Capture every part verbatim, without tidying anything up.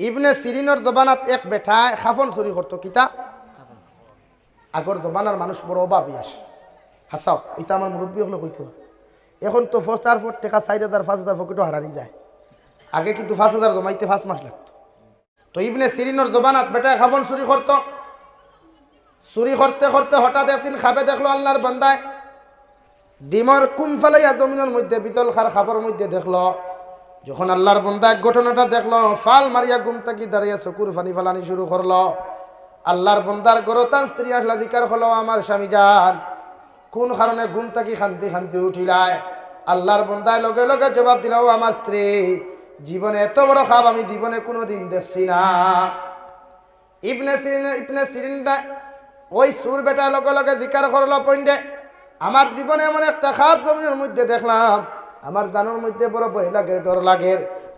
ابن سيرين زبانات ایک بیٹھا ہے خفن سوری کرتو کیتا اگر زبانار مانوش بڑو অভাবই আসে হাসাও এটা আমার মুরব্বি হলো কইতো এখন তো ফস্টার ফট টাকা চার হাজার পাঁচ হাজার পকেটও হারানি যায় আগে কিন্তু পাঁচ হাজার জমাইতে পাঁচ মাস লাগতো তো ابن سيرين زبانات بیٹা خفن سوری کرتو سوری کرتے کرتے হঠাৎ একদিন খাবে দেখলো আল্লাহর বান্দায় ডিমর কুম ফলাইয়া জমিনের মধ্যে বিতল খার খাবার মধ্যে দেখলো যখন আল্লাহর বান্দা ঘটনাটা দেখলো ফাল মারিয়া ঘুম থেকে দাঁড়িয়ে চকুর পানি ফলানি শুরু করলো আল্লাহর বান্দার গরতান স্ত্রী আসলা জিকার হলো আমার স্বামী জান কোন কারণে ঘুম থেকে খান্তি খান্তি উঠিলায় আল্লাহর বান্দা লগে লগে জবাব দিল ও আমার স্ত্রী জীবনে এত বড় খাব আমি জীবনে কোনোদিন দেখছি না ইবনে সিরিন ইবনে সিরিন দা ওই সুর বেটা লগে লগে জিকার করলো পয়েন্টে আমার জীবনে এমন একটা খাব জমিনের মধ্যে দেখলাম আমার জানার মধ্যে বড় ভয় লাগে ডর লাগে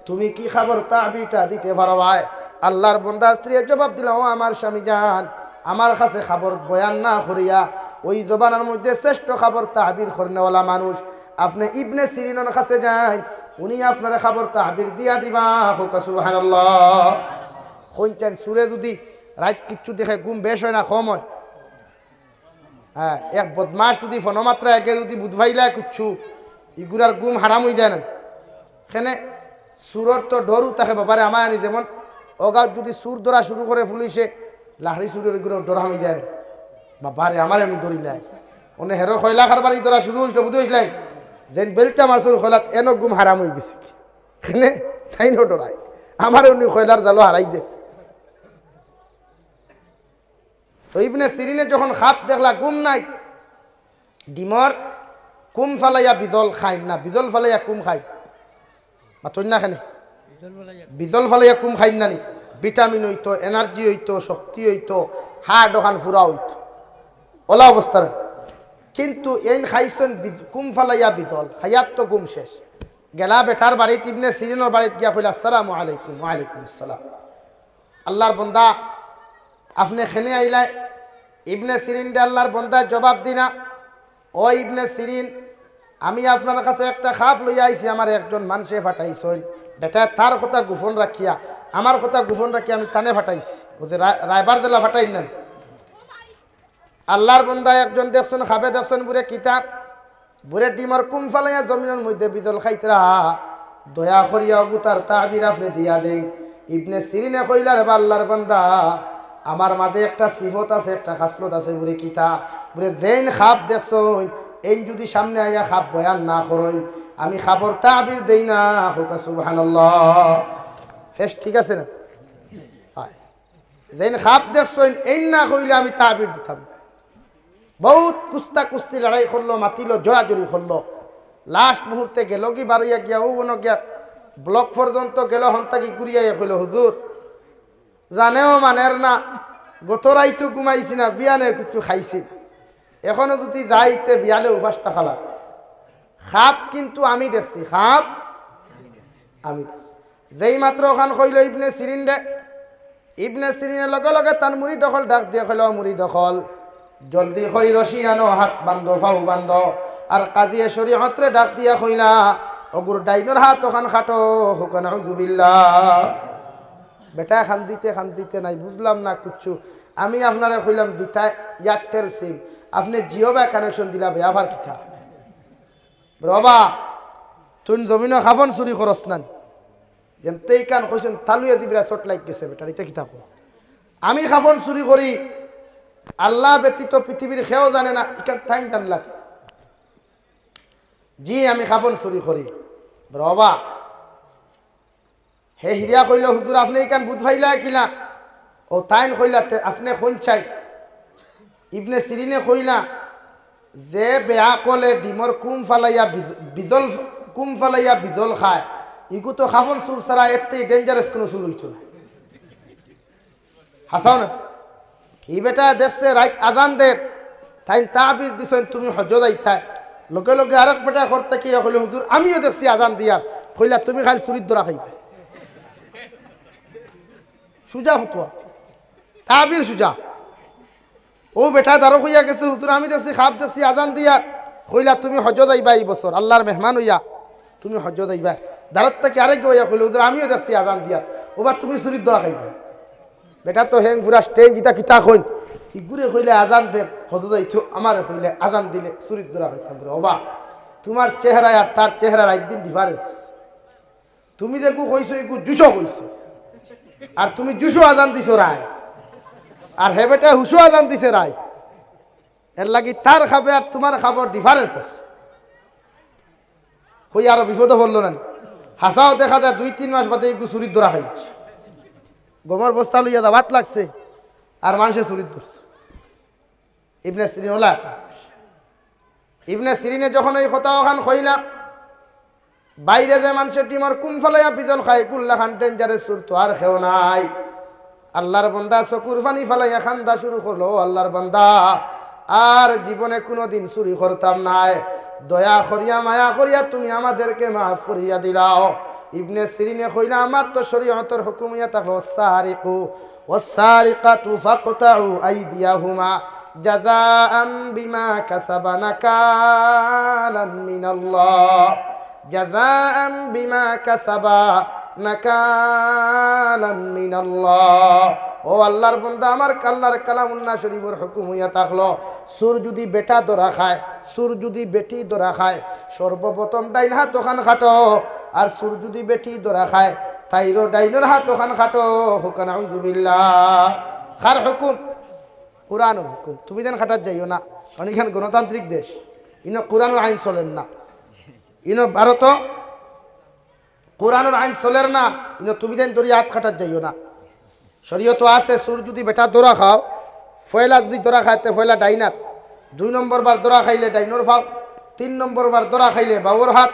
তুমি কি খবর তাবিটা দিতে পারবা আল্লাহর বান্দা স্ত্রী জবাব দিল ও আমার স্বামী জান আমার কাছে খবর বয়ান না করিয়া ওই জবানের মধ্যে শ্রেষ্ঠ খবর তাবির করনেওয়ালা মানুষ আপনি ইবনে সিরিনের কাছে যান উনি আপনার খবর তাবির দিয়া দিবা হুক সুবহানাল্লাহ কোনছেন সুরে যদি রাত কিছু দেখে ঘুম বেশ হয় না কম হয় হ্যাঁ এক বদমাশ যদি ফনমাত্রা একে যদি বুধভাইলা কিছু ইগুরার গুম হারাম হয়ে যায় না এখানে সুরর তো ডরু থাকে ব্যাপারে আমার আনি যেমন অগাধ যদি সুর ধরা শুরু করে পুলিশে লাহড়ি সুরের গুলো ডরা হয়ে যায় ব্যাপারে আমার আমি দড়ি লাই অনে হেরো খয়লা খারবারি ধরা শুরু হয়েছিল বুঝলাই যেন বেলটা মারসুল খোলাত এনো গুম হারাম হয়ে গেছে এখানে তাই নো ডরায় আমার উনি খয়লার জালো হারাই দেন তো ইবনে সিরিনে যখন খাপ দেখলা গুম নাই ডিমর কুম ফালাইয়া বিজল খাইন না বিজল ফালাইয়া কুম খাই মাথুন না খানে বিজল ফালাইয়া কুম খাইন না নি ভিটামিন হইতো এনার্জি হইতো শক্তি হইতো হাড় ওখান ফুরা হইতো ওলা অবস্থার কিন্তু এই খাইছেন কুম ফালাইয়া বিজল খায়াত তো গুম শেষ গেলা বেটার বাড়িতে ইবনে সিরিনের বাড়িতে গিয়া কইলা আসসালামু আলাইকুম ওয়া আলাইকুম আসসালাম আল্লাহর বান্দা আপনি খেনে আইলা ইবনে সিরিন দে আল্লাহর বান্দা জবাব দিনা ও ইবনে সিরিন আমি আপনার কাছে একটা খাপ লইয়া আইছি আমার একজন মানুষে ফাটাইছেন বেটা তার কথা গোপন রাখিয়া আমার কথা গোপন রাখিয়া আমি তানে ফাটাইছি ও যে রায়বার জেলা ফাটাইন না আল্লাহর বান্দা একজন দেখছেন খাবে দেখছেন বুড়ে কিতাব বুড়ে ডিমর কুম ফালাইয়া জমিনের মধ্যে বিজল খাইতরা দয়া করিয়া গুতার তাবির আপনি দিয়া দেন ইবনে সিরিনে কইলার বা আল্লাহর বান্দা আমার মাঝে একটা সিফত আছে একটা খাসলত আছে বুড়ে কিতা বুড়ে যেন খাপ দেখছই এই যদি সামনে আইয়া খাপ বয়ান না করই আমি খাবর তাবির দেই না হুক সুবহানাল্লাহ ফেস ঠিক আছে না হ্যাঁ যেন খাপ দেখছই এই না কইলে আমি তাবির দিতাম বহুত কুস্তা কুস্তি লড়াই করলো মাতিলো জোরাজোরি করলো লাস্ট মুহূর্তে গেল কি বাড়িয়া গিয়া ও বন গিয়া ব্লক পর্যন্ত গেল হন্তাকি ঘুরিয়া কইল হুজুর জানেও মানের না গত রাইতো ঘুমাইছি না বিয়ানে কিছু খাইছি না এখনো যদি যাইতে বিয়ালে উপাস থাকা লাগবে খাপ কিন্তু আমি দেখছি খাপ আমি দেখছি যেই মাত্র ওখান কইল ইবনে সিরিন দে ইবনে সিরিনের লগে লগে তার মুড়ি দখল ডাক দিয়ে কইল মুড়ি দখল জলদি করি রশি আনো হাত বান্ধ ফাউ বান্ধ আর কাজিয়ে শরীয়তরে ডাক দিয়া কইলা অগুর ডাইনোর হাত ওখান খাটো হুকান আউযুবিল্লাহ বেটা খান দিতে খান দিতে নাই বুঝলাম না কিচ্ছু আমি আপনারা কইলাম দিতা এয়ারটেল সিম আপনি জিও বা কানেকশন দিলা ব্যবহার কিতা বাবা তুই জমিন খাফন চুরি করস না যেমতেই কান কইছেন তালুয়ে দিবরা শর্ট লাইক গেছে বেটা এটা কিতা কো আমি খাফন চুরি করি আল্লাহ ব্যতীত পৃথিবীর কেউ জানে না এটা টাইম টান লাগে জি আমি খাফন চুরি করি বাবা হে হিরিয়া কইল হুজুর আপনি এখান বুধ ভাইলা কিনা ও তাইন কইলা আপনি কোন চাই ইবনে সিরিনে কইলা যে বেয়া কলে ডিমর কুম ফালাইয়া বিজল কুম ফালাইয়া বিজল খায় ইগু তো খাফন সুর ছাড়া এতেই ডেঞ্জারাস কোনো সুর হইতো না হাসাও না এই বেটা দেখছে রাইত আজান দে তাইন তাবির দিছেন তুমি হজ যাইতাই লগে লগে আরেক বেটা করতে কি কইল হুজুর আমিও দেখছি আজান দিয়ার কইলা তুমি খালি চুরির দরা খাইবে সুজা ফতুয়া তাবির সুজা ও বেটা দারো হইয়া গেছে হুজুর আমি দেখছি খাপ দেখছি আজান দিয়ার কইলা তুমি হজ যাইবা এই বছর আল্লাহর মেহমান হইয়া তুমি হজ যাইবা দারত থেকে আরেক হইয়া কইল হুজুর আমিও দেখছি আজান দিয়ার ও বাচ্চাগুলি চুরির দোয়া খাইবে বেটা তো হেং বুড়া স্টেজ ইটা কিতা কইন ই ঘুরে কইলে আজান দেন হজরত ইতো আমারে কইলে আজান দিলে চুরির দোয়া হইতাম রে ওবা তোমার চেহারা আর তার চেহারার একদিন ডিফারেন্স তুমি যে কো কইছো ইকু দুশো কইছো আর তুমি দুশো আজান দিছো রায় আর হে বেটা হুশো আজান দিছে রায় এর লাগি তার খাবে আর তোমার খাবার ডিফারেন্স আছে কই আর বিপদ হলো না হাসাও দেখা যায় দুই তিন মাস বাদে ইকু চুরির দোয়া খাইছে গোমর বস্তা লইয়া দাবাত লাগছে আর মানুষে চুরির ধরছে ইবনে সিরিন ওলা ইবনে সিরিনে যখন এই কথা ওখান কই না বাইরে যে মানুষে টিমার কুম ফলাইয়া পিজল খায় কুল্লা খান ডেঞ্জারে সুর তো আর খেও নাই আল্লাহর বান্দা চকুর পানি ফলাইয়া খান্দা শুরু করলো আল্লাহর বান্দা আর জীবনে কোনোদিন চুরি করতাম নাই দয়া করিয়া মায়া করিয়া তুমি আমাদেরকে মাফ করিয়া দিলাও ইবনে সিরিনে কইলা আমার তো শরীয়তের হুকুমিয়াত ওয়াসারিকু ওয়াসারিকাতু ফাকতাউ আইদিয়াহুমা জাযাআম বিমা কাসাবানা কালাম মিনাল্লাহ জাযাআম বিমা কাসাবানা কালাম মিনাল্লাহ ও আল্লাহর বান্দা আমার আল্লাহর কালামুল্লাহ শরীফের হুকুমিয়াত হলো সুর যদি বেটা ধরা খায় সুর যদি বেটি ধরা খায় সর্বপ্রথম ডাইন হাত ওখান খাটো আর সুর যদি বেটি ধরা খায় তাইরো ডাইনোর হাত ওখান খাটো হুকান আউযুবিল্লাহ খার হুকুম কুরআনের হুকুম তুমি যেন খাটার যাইও না অনেকখান গণতান্ত্রিক দেশ ইনো কুরআনের আইন চলেন না ইনো ভারত কুরআনের আইন চলের না ইনো তুমি যেন দরি হাত খাটার যাইও না শরীয়ত আছে সুর যদি বেটা ধরা খাও ফয়লা যদি ধরা খাইতে ফয়লা ডাইনাত দুই নম্বর বার ধরা খাইলে ডাইনোর ফাও তিন নম্বর বার ধরা খাইলে বাউর হাত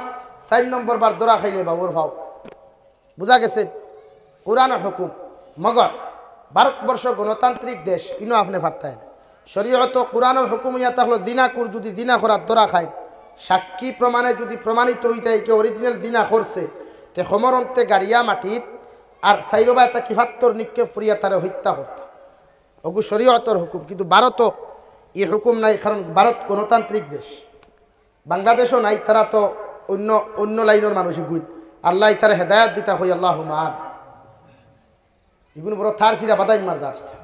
চার নম্বর বার দোরা খাইলে বাবুর ভাও বুঝা গেছে কোরআনের হুকুম মগর ভারতবর্ষ গণতান্ত্রিক দেশ ইনো আপনি ফারতায় না শরীয়ত কোরআনের হুকুম ইয়া তাহলে জিনাকুর যদি জিনাখোরার দোরা খায় সাক্ষী প্রমাণে যদি প্রমাণিত হইতে কে অরিজিনাল জিনা করছে তে সমরন্তে গাড়িয়া মাটিত আর সাইরবা এটা কিফাত্তর নিক্ষেপ ফুরিয়া তারা হত্যা করত অগু শরীয়তর হুকুম কিন্তু ভারত এই হুকুম নাই কারণ ভারত গণতান্ত্রিক দেশ বাংলাদেশও নাই তারা তো অন্য অন্য লাইনের মানুষ গুণ আল্লাহ তার হেদায়াত দিতা হই আল্লাহ মান এগুলো বড় থার সিরা বাদাই মার যাচ্ছে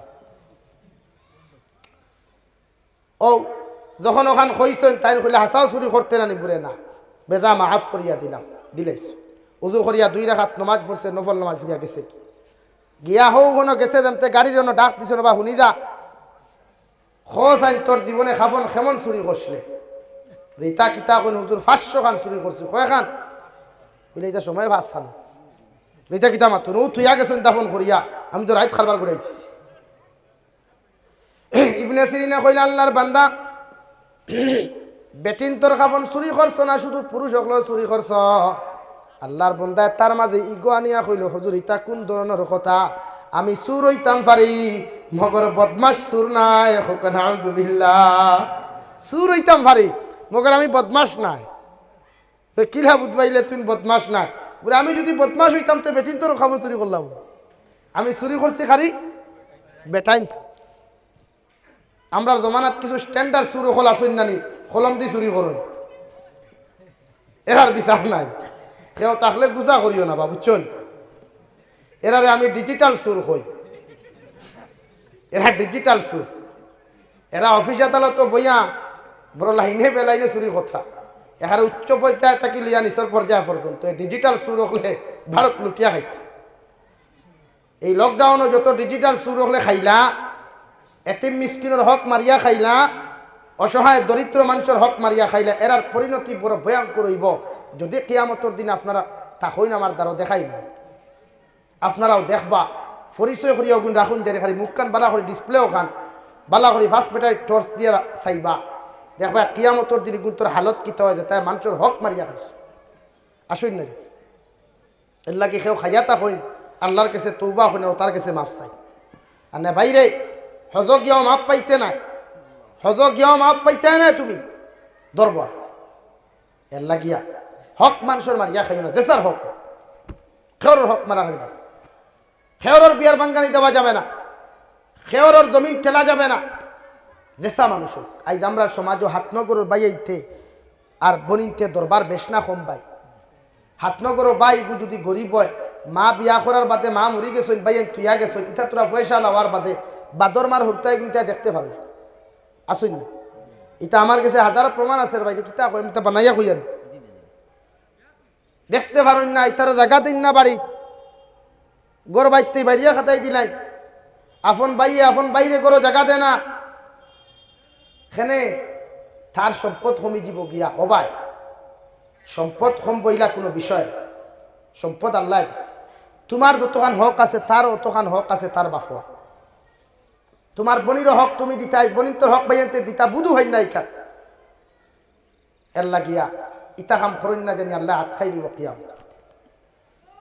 ও যখন ওখান কইছেন তাই কইলে হাসাও চুরি করতে না নিবুরে না বেজা মাফ করিয়া দিলাম দিলেছ উজু করিয়া দুই রাকাত নামাজ পড়ছে নফল নামাজ ফিরিয়া গেছে গিয়া হও কোনো গেছে যেমতে গাড়ির জন্য ডাক দিছ না বা শুনি যা খোঁজ আইন তোর জীবনে খাফন কেমন চুরি করছিলে রিতা কিতা কোন হুজুর পাঁচশো খান চুরি করছে কয় খান বলে এটা সময় পাঁচ খান রিতা কিতা মাত্র ও থুইয়া গেছেন দাফন করিয়া আমি তো রাইত খারবার করে দিছি ইবনে সিরিনা কইলা আল্লাহর বান্দা বেটিন তোর কাপন চুরি করছ না শুধু পুরুষ সকল চুরি করছ আল্লাহর বান্দা তার মাঝে ইগো আনিয়া কইল হুজুর ইতা কোন ধরনের কথা আমি চুর হইতাম পারি মগর বদমাস চুর নাই হোক নাউযুবিল্লাহ চুর হইতাম পারি মগর আমি বদমাস নাই কিলা বুধবাইলে তুমি বদমাস নাই বলে আমি যদি বদমাস হইতাম তো বেটিন তোর খাবার চুরি করলাম আমি চুরি করছি খালি বেটাইন আমরা জমানাত কিছু স্ট্যান্ডার্ড চুর হল আসুন নানি কলম দিয়ে চুরি করুন এরার বিচার নাই কেউ তাহলে গুছা করিও না বা বুঝছেন এরারে আমি ডিজিটাল চুর হই এরা ডিজিটাল চুর এরা অফিস আদালত বইয়া বড় লাইনে বেলাইনে চুরি কথা এখানে উচ্চ পর্যায়ে থাকি লিয়া নিচর পর্যায়ে পর্যন্ত এই ডিজিটাল চুর হলে ভারত লুটিয়া খাইছে এই লকডাউনে যত ডিজিটাল চুর হলে খাইলা এতে মিসকিনের হক মারিয়া খাইলা অসহায় দরিদ্র মানুষের হক মারিয়া খাইলা এরার পরিণতি বড় ভয়ঙ্কর হইব যদি কিয়ামতের দিন আপনারা তা হইন আমার দ্বারা দেখাই আপনারাও দেখবা পরিচয় করিয়া গুণ রাখুন যে খালি মুখখান বালা করে ডিসপ্লেও খান বালা করে ফার্স্ট ব্যাটারি টর্চ দিয়ে চাইবা দেখবা কিয়ামতের দিন গুণ তোর হালত কিতা হয় তাই মানুষের হক মারিয়া খাইছ আসুন না এল্লাকে খেয়েও খাইয়া তা হইন আল্লাহর কাছে তৌবা হইন ও তার কাছে মাপ চাই আর না বাইরে হজ গিয়াও মাপ পাইতে নাই হজ গিয়াও মাপ পাইতে নাই তুমি দরবার এল্লা গিয়া হক মানুষের মারিয়া খাইও না দেশার হক খেওরের হক মারা খাইবা না খেওরের বিয়ার বাঙ্গানি দেওয়া যাবে না খেওরের জমিন ঠেলা যাবে না দেশা মানুষ হোক আজ আমরা সমাজও হাতনগরের বাইতে আর বনিতে দরবার বেশ না কম বাই হাতনগর বাইগু যদি গরিব হয় মা বিয়া করার বাদে মা মরি গেছেন ভাইয়েন তুইয়া গেছেন ইটা তোরা পয়সা লওয়ার বাদে বাদর মার হুরতায় কিন্তু দেখতে পারো আসুন না ইটা আমার কাছে হাজার প্রমাণ আছে ভাই কিতা কই আমি তা বানাইয়া কইয়ান দেখতে পারো না ইতার জায়গা দিন না বাড়ি গর বাইতে বাড়িয়া খাতাই দিলাই আপন ভাইয়ে আপন বাইরে গরো জায়গা দেয় না এখানে তার সম্পদ কমে যাব গিয়া অবাই সম্পদ কম বইলা কোনো বিষয় না সম্পদ আল্লাহ দিছে তোমার যতখান হক আছে তার ততখান হক আছে তার বাপর তোমার বনির হক তুমি দিতাই বনির তোর হক বাইতে দিতা বুধু হয় না ইকা এর লাগিয়া ইতা কাম করেন না জানি আল্লাহ আটকাই দিব কিয়াম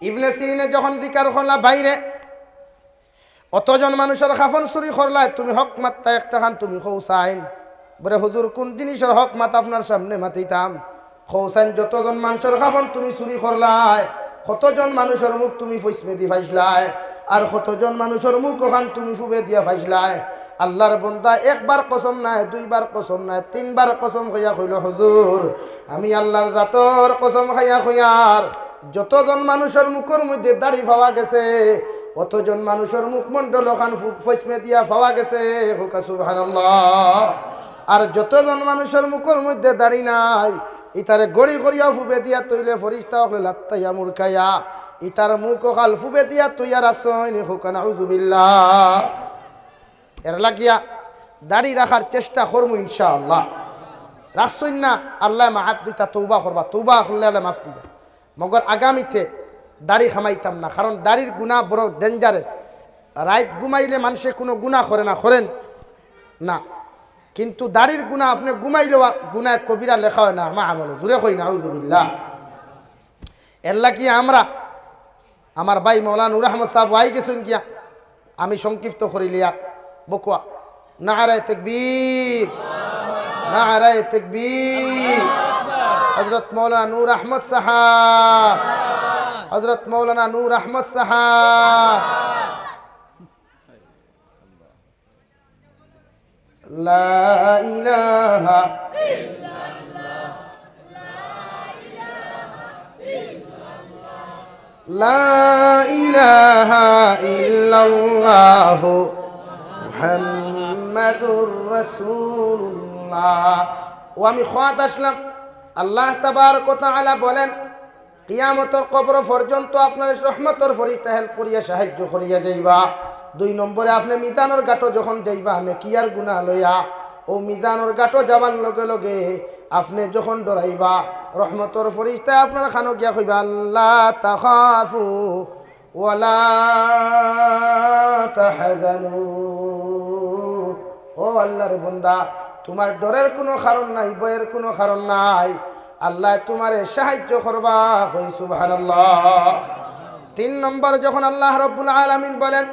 ইবনে সিরিনে যখন জিকার করলা বাইরে অতজন মানুষের খাফন চুরি করলায় তুমি হক মাত্তা একটা খান তুমি খৌসাইন বলে হুজুর কোন জিনিসের হক মাতা আপনার সামনে মাতিতাম খৌসাইন যতজন মানুষের খাফন তুমি চুরি করলায় কতজন মানুষের মুখ তুমি ফইসমে দি ফাইসলায় আর কতজন মানুষের মুখ ওখান তুমি ফুবে দিয়া ফাইসলায় আল্লাহর বন্দা একবার কসম নাই দুইবার কসম নাই তিনবার কসম খাইয়া কইল হুজুর আমি আল্লাহর জাতর কসম খাইয়া কইয়ার যতজন মানুষের মুখের মধ্যে দাড়ি পাওয়া গেছে অতজন মানুষের মুখমণ্ডল খান ফসমে দিয়া পাওয়া গেছে হুকা সুবহানাল্লাহ আর যতজন মানুষের মুখের মধ্যে দাঁড়ি নাই ইতারে গড়ি গড়িয়া ফুবে দিয়া তৈলে ফরিস্তা হলে লাত্তাইয়া মুরকাইয়া ইতার মুখ খাল ফুবে দিয়া তৈয়ার আসইন হুকা নাউযুবিল্লাহ এর লাগিয়া দাঁড়ি রাখার চেষ্টা করবো ইনশাআল্লাহ রাখছই না আল্লাহ মাফ দিতা তৌবা করবা তৌবা করলে আল্লাহ মাফ দিবা মগর আগামীতে দাড়ি খামাইতাম না কারণ দাড়ির গুণা বড় ডেঞ্জারাস রাইত ঘুমাইলে মানুষে কোনো গুণা করে না করেন না কিন্তু দাড়ির গুণা আপনি ঘুমাইলেও গুণায় কবিরা লেখা হয় না মা আমল দূরে কই না আউযুবিল্লাহ এল্লা কি আমরা আমার ভাই মৌলানা নূর আহমদ সাহেব ওয়াই গেছেন গিয়া আমি সংক্ষিপ্ত করিলিয়া বকুয়া নারায়ে তাকবীর নারায়ে তাকবীর হযরত মৌলানা নূর আহমদ সাহেব حضرت مولانا نور احمد صاحب لا اله الا الله لا اله الا الله محمد رسول الله وامي خوات اسلم الله تبارك وتعالى بولن কিয়ামতের কবর পর্যন্ত আপনার রহমতের ফরিস্তা হেল্প করিয়া সাহায্য করিয়া যাইবা দুই নম্বরে আপনি মিজানোর গাঁটো যখন যাইবা নেকি আর গুনাহ লইয়া ও মিজানোর গাঁটো যাবার লগে লগে আপনি যখন ডরাইবা রহমতের ফরিস্তা আপনার খানো গিয়া কইবা আল্লাহ তাখাফু ওয়ালা তাহজানু ও আল্লাহর বান্দা তোমার ডরের কোনো কারণ নাই ভয়ের কোনো কারণ নাই আল্লাহ তোমারে সাহায্য করবা কই সুবহানাল্লাহ তিন নম্বর যখন আল্লাহ রাব্বুল আলামিন বলেন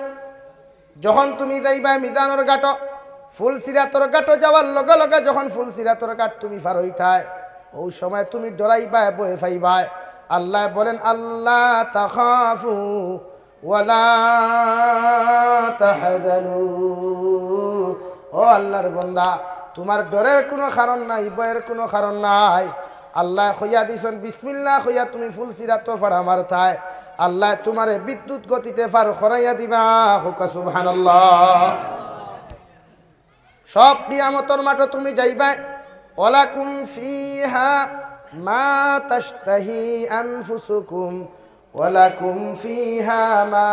যখন তুমি যাইবা মিজানোর গাঁটো ফুল সিরাতর গাঁটো যাওয়ার লগে লগে যখন ফুল সিরাতর গাঁট তুমি পার হইতায় ওই সময় তুমি ডরাইবা বয়ে ফাইবা আল্লাহ বলেন আল্লাহ তাখাফু ওয়ালা তাহজানু ও আল্লাহর বান্দা তোমার ডরের কোনো কারণ নাই ভয়ের কোনো কারণ নাই আল্লাহ কইয়া দিছেন বিসমিল্লাহ কইয়া তুমি ফুল সিরাত ফাড়া মারতায় আল্লাহ তোমারে বিদ্যুৎ গতিতে পার করাইয়া দিবা হুকা সুবহানাল্লাহ সব কিয়ামতের মাঠে তুমি যাইবা ওয়ালাকুম ফিহা মা তাশতাহি আনফুসুকুম ওয়ালাকুম ফিহা মা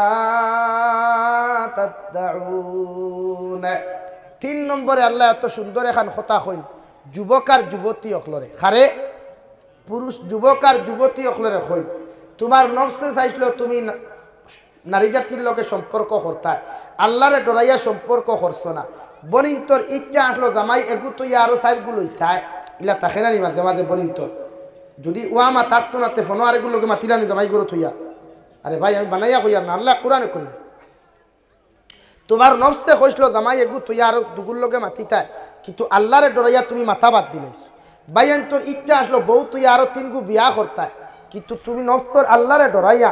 তাদউন তিন নম্বরে আল্লাহ এত সুন্দর এখন কথা কইন যুবক আর যুবতী অকলরে খারে পুরুষ যুবক আর যুবতী অকলরে হইল তোমার নফসে চাইছিল তুমি নারী জাতির লগে সম্পর্ক করতা আল্লাহরে ডরাইয়া সম্পর্ক করছ না বনিন্তর ইচ্ছা আসলো জামাই এগু তুই আরও সাইডগুলো ইথায় ইলা তাকে না মাঝে মাঝে বনিন্তর যদি ওয়া মা থাকতো না তে ফোন আরেকগুলোকে মাতিলানি জামাই গরু থইয়া আরে ভাই আমি বানাইয়া কইয়া না আল্লাহ কোরআনে করি তোমার নফসে কইছিল জামাই এগু তুই আরও দুগুর লগে মাতিতায় কিন্তু আল্লাহরে ডরাইয়া তুমি মাথা বাদ দিলাইছ বাইয়ান তোর ইচ্ছা আসলো বউ তুই আরো তিনগু বিয়া করতা কিন্তু তুমি নফসর আল্লাহরে ডরাইয়া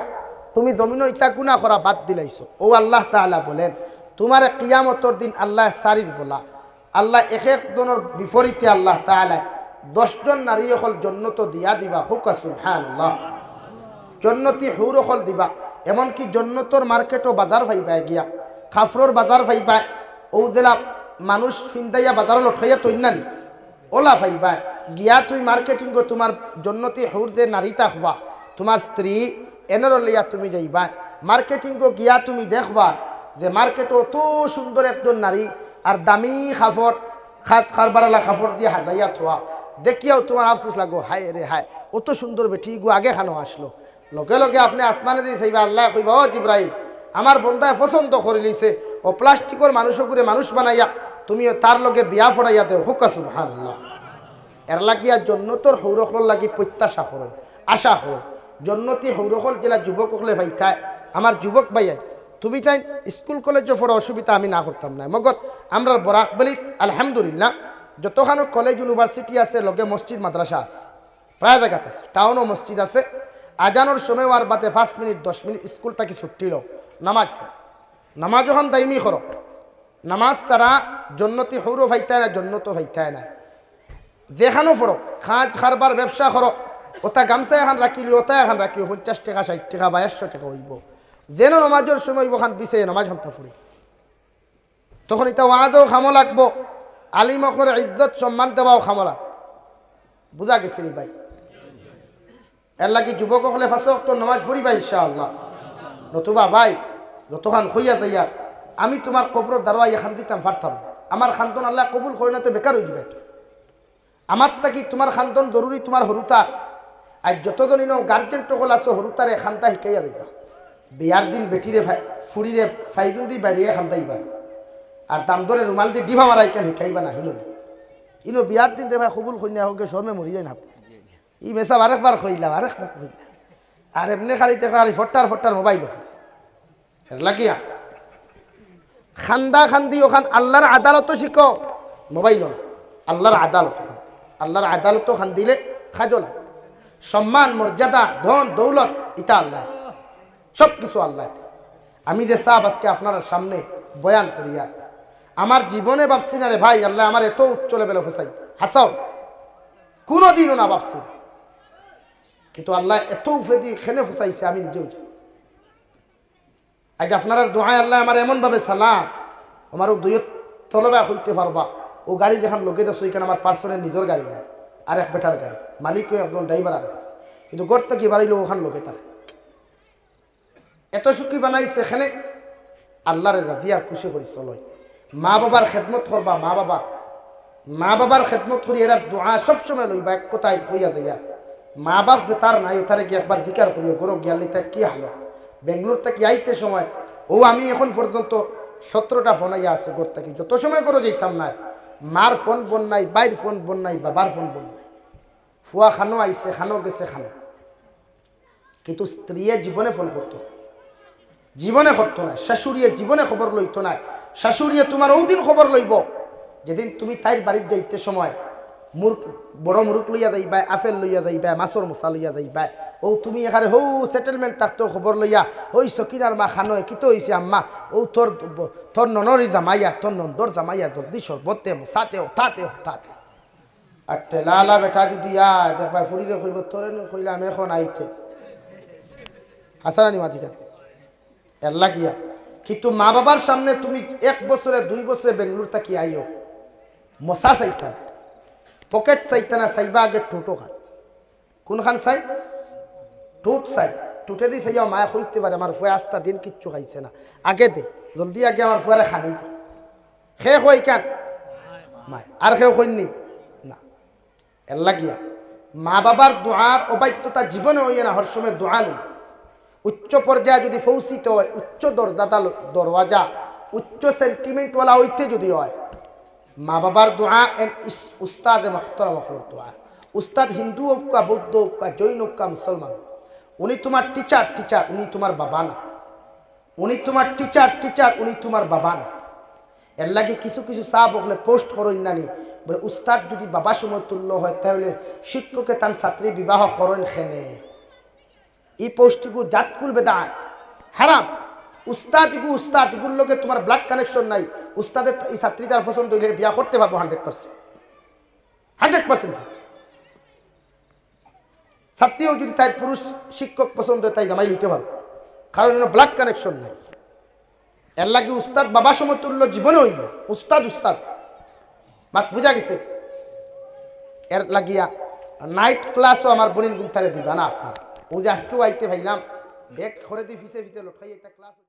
তুমি জমিন ইটা গুণা করা বাদ দিলাইছো ও আল্লাহ তাআলা বলেন তোমার কিয়ামতের দিন আল্লাহ সারির বলা আল্লাহ এক একজনের বিপরীতে আল্লাহ তাআলা দশজন নারী হল জন্নত দিয়া দিবা হুকা সুবহানাল্লাহ জন্নতি হুর হল দিবা এমনকি জন্নতর মার্কেটও বাজার পাইবা গিয়া খাফরর বাজার পাইবা ও জেলা মানুষ ফিন্দাইয়া বাজার লটকাইয়া তৈনানি ওলা পাইবা গিয়া তুই মার্কেটিং গো তোমার জন্নতি হুর যে নারী তাকবা তোমার স্ত্রী এনর লইয়া তুমি যাইবা মার্কেটিং গো গিয়া তুমি দেখবা যে মার্কেটও তো সুন্দর একজন নারী আর দামি খাফর খাত খারবারালা খাফর দিয়ে হাজাইয়া থোয়া দেখিয়াও তোমার আফসোস লাগো হায় রে হায় অত সুন্দর বেটি গো আগে খানো আসলো লোকে লোকে আপনি আসমানে দিয়ে চাইবা আল্লাহ কইবা ও জিব্রাইল আমার বন্দায় পছন্দ করে লিছে ও প্লাস্টিকের মানুষ করে মানুষ বানাইয়া তুমিও তার লগে বিয়া ফড়াইয়া দেও হুকা সুবহানাল্লাহ এর লাগিয়া জান্নাতের হৌরখল লাগি প্রত্যাশা করেন আশা করেন জান্নতি হৌরখল জেলা যুবক হলে ভাই তাই আমার যুবক ভাইয়া তুমি তাই স্কুল কলেজে পড়া অসুবিধা আমি না করতাম না মগর আমরা বরাক বলি আলহামদুলিল্লাহ যতখানো কলেজ ইউনিভার্সিটি আছে লগে মসজিদ মাদ্রাসা আছে প্রায় জায়গাতে আছে টাউনও মসজিদ আছে আজানোর সময় আর বাদে পাঁচ মিনিট দশ মিনিট স্কুল থেকে ছুটি লো নামাজ নামাজ যখন দাইমি করো নামাজ ছাড়া জন্নতি হৌরও ভাইতে না জন্নত ভাইতে না যেখানো পড়ো খাঁজ খারবার ব্যবসা করো ওটা গামছা এখন রাখিলি ওটা এখন রাখিও পঞ্চাশ টাকা ষাট টাকা বা একশো টাকা হইব যেন নামাজের সময় ওখান পিছিয়ে নামাজ ঘন্টা ফুড়ি তখন এটা ওয়াজও খামো লাগবো আলিম অকলের ইজ্জত সম্মান দেওয়াও খামো লাগ বুঝা গেছিল ভাই এর লাগে যুবক হলে ফাঁসক তোর নামাজ ফুড়ি ভাই ইনশাআল্লাহ নতুবা ভাই যতক্ষণ হইয়া যাইয়ার আমি তোমার কবর দারোয়াই খান দিতাম পারতাম না আমার খান্তন আল্লাহ কবুল করে না তো বেকার হয়ে যাবে আমার তাকি তোমার খান্তন জরুরি তোমার হরুতা আর যতজনই নাও গার্জেন টকল আসো হরুতারে খান্তা শিখাইয়া দিবা বিয়ার দিন বেটিরে ফুড়িরে ফাইজুন দিয়ে বেড়িয়ে খান্তাইবা না আর দাম ধরে রুমাল দিয়ে ডিভা মারাই কেন শিখাইবা না হইল ইনো বিয়ার দিন রে ভাই কবুল কন্যা হোক শর্মে মরি যায় না ই মেসা আরেকবার কইলাম আরেকবার কইলাম আর এমনি খালিতে খালি ফট্টার ফট্টার মোবাইল এর লাগিয়া খান্দা খান্দি ওখান আল্লাহর আদালতও শিখো মোবাইল না আল্লাহর আদালত আল্লাহর আদালতও খান দিলে খাজো না সম্মান মর্যাদা ধন দৌলত ইটা আল্লাহ সব কিছু আল্লাহ আমি যে সাহেব আজকে আপনার সামনে বয়ান করি আর আমার জীবনে ভাবছি না রে ভাই আল্লাহ আমার এত উচ্চ লেভেলে ফসাই হাসাও কোনোদিনও না ভাবছি না কিন্তু আল্লাহ এত উপরে দিয়ে খেনে ফসাইছে আমি নিজেও জানি আজ আপনার দোহায় আল্লাহ আমার এমনভাবে সালাম আমারও দুই তলবা হইতে পারবা ও গাড়ি দেখান লোকে তো সেইখানে আমার পার্সোনাল নিজের গাড়ি নেয় আর এক বেটার গাড়ি মালিকও একজন ড্রাইভার আর কিন্তু গড় থেকে বাড়িলেও ওখান লোকে থাকে এত সুখী বানাইছে এখানে আল্লাহর রাজি আর খুশি করি চলো মা বাবার খেদমত করবা মা বাবা মা বাবার খেদমত করি এরা দোয়া সবসময় লইবা এক কোথায় হইয়া যাইয়া মা বাপ যে তার নাই তারে গিয়ে একবার জিকার করিও গরো গিয়ালি তা কী হলো বেঙ্গলোর থেকে আইতে সময় ও আমি এখন পর্যন্ত সতেরোটা ফোন আইয়া আছে গড় থেকে যত সময় করে যেতাম না মার ফোন বোন নাই বাইর ফোন বোন নাই বাবার ফোন বোন নাই ফুয়া খানো আইসে খানো গেছে খানো কিন্তু স্ত্রীয়ে জীবনে ফোন করতো না জীবনে করতো না শাশুড়িয়ে জীবনে খবর লইতো না শাশুড়িয়ে তোমার ওই দিন খবর লইব যেদিন তুমি তাইর বাড়ির যাইতে সময় মুরগ বড় মুরগ লইয়া যাইবা আপেল লইয়া যাইবা মাছর মশা লইয়া যাইবা ও তুমি এখানে হৌ সেটেলমেন্ট থাকতো খবর লইয়া ওই সকিনার মা খানো কিতো হয়েছে আম্মা ও তোর তোর ননরি জামাইয়া তোর নন্দর জামাইয়া জলদি সর্বতে মশাতে হতাতে হতাতে আর টেলালা বেটা যদি আয় দেখবা ফুরিলে কইব তোরে কইলাম এখন আইতে হাসানানি মাধিকা এর লাগিয়া কিন্তু মা বাবার সামনে তুমি এক বছরে দুই বছরে বেঙ্গলোর থাকি আইও মশা চাইতা না পকেট চাইতা না চাইবা আগে ঠোঁটো খান কোনখান চাই ঠোঁট চাই ঠোঁটে দিয়ে চাইও মায়ে খুঁজতে পারে আমার ফুয়ে আস্তা দিন কিচ্ছু খাইছে না আগে দে জলদি আগে আমার ফুয়ারে খানি দে খে হই কান মায় আর খেয়ে হইনি না এর লাগিয়া মা বাবার দোয়ার অবাধ্যতা জীবনে হইয়ে না হর সময় দোয়া নেই উচ্চ পর্যায়ে যদি পৌঁছিতে হয় উচ্চ দরজাদা দরওয়াজা উচ্চ সেন্টিমেন্টওয়ালা হইতে যদি হয় মা বাবার দোয়া এন্ড উস্তাদ মহতরম হকর দোয়া উস্তাদ হিন্দু হোক বৌদ্ধ হোক জৈন হোক মুসলমান উনি তোমার টিচার টিচার উনি তোমার বাবা না উনি তোমার টিচার টিচার উনি তোমার বাবা না এর লাগে কিছু কিছু সাহাব হলে পোস্ট করেন নানি বলে উস্তাদ যদি বাবা সমতুল্য হয় তাহলে শিক্ষকে তার ছাত্রী বিবাহ করেন খেনে এই পোস্টটিকু জাতকুল বেদায় হারাম উস্তাদিকু উস্তাদগুর লোকে তোমার ব্লাড কানেকশন নাই উস্তাদের এই ছাত্রীটার পছন্দ হইলে বিয়া করতে পারবো হান্ড্রেড পার্সেন্ট হান্ড্রেড পার্সেন্ট ছাত্রীও যদি তাই পুরুষ শিক্ষক পছন্দ হয় তাই জামাই নিতে পারবো কারণ এর ব্লাড কানেকশন নাই এর লাগি উস্তাদ বাবা সমতুল্য জীবন হইল উস্তাদ উস্তাদ মত বুঝা গেছে এর লাগিয়া নাইট ক্লাসও আমার বনির গুমতারে দিবা না আপনারা ওই যে আজকেও আইতে ভাইলাম এক করে দি ফিসে ফিসে লটাই একটা ক্লাস